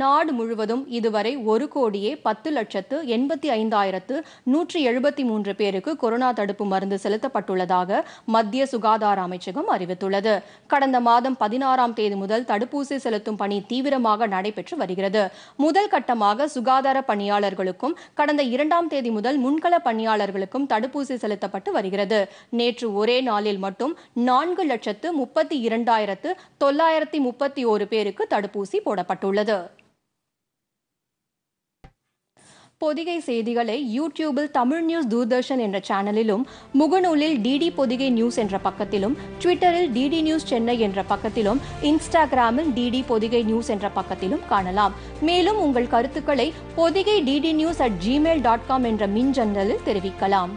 நாடு முழுவதும் இதுவரை 1,10,85,173 பேருக்கு கொரோனா தடுப்பு மருந்து செலுத்தப்பட்டுள்ளதாக மத்திய சுகாதார அமைச்சகம் அறிவித்துள்ளது. கடந்த மாதம் 16ஆம் தேதி முதல் தடுப்பூசி செலுத்தும் பணி தீவிரமாக நடைபெற்று வருகிறது. முதல் கட்டமாக சுகாதார பணியாளர்களுக்கும் கடந்த 2ஆம் தேதி முதல் முன்கள பணியாளர்களுக்கும் தடுப்பூசி செலுத்தப்பட்டு வருகிறது. நேற்று ஒரே நாளில் மட்டும் 4,32,931 பேருக்கு தடுப்பூசி போடப்பட்டுள்ளது. பொதிகை செய்திகளை யூடியூபில் தமிழ் நியூஸ் தூர்தர்ஷன் என்ற சேனலிலும், முகநூலில் டிடி பொதிகை நியூஸ் என்ற பக்கத்திலும், ட்விட்டரில் டிடி நியூஸ் சென்னை என்ற பக்கத்திலும், இன்ஸ்டாகிராமில் டிடி பொதிகை நியூஸ் என்ற பக்கத்திலும் காணலாம். மேலும் உங்கள் கருத்துக்களை podhigai.ddi.news@gmail.com என்ற மின் ஜன்னலில் தெரிவிக்கலாம்.